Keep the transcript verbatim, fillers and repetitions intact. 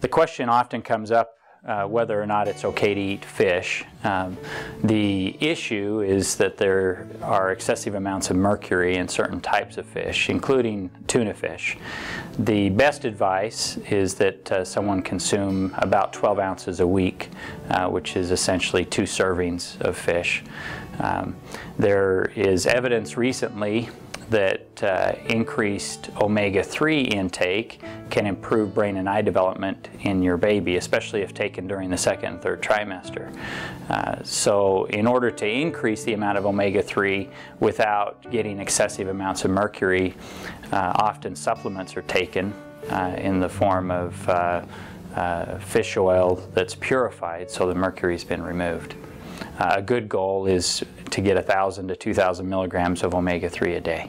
The question often comes up uh, whether or not it's okay to eat fish. Um, the issue is that there are excessive amounts of mercury in certain types of fish, including tuna fish. The best advice is that uh, someone consume about twelve ounces a week, uh, which is essentially two servings of fish. Um, there is evidence recently that uh, increased omega three intake can improve brain and eye development in your baby, especially if taken during the second and third trimester. Uh, so in order to increase the amount of omega three without getting excessive amounts of mercury, uh, often supplements are taken uh, in the form of uh, uh, fish oil that's purified so the mercury's been removed. Uh, a good goal is to get one thousand to two thousand milligrams of omega three a day.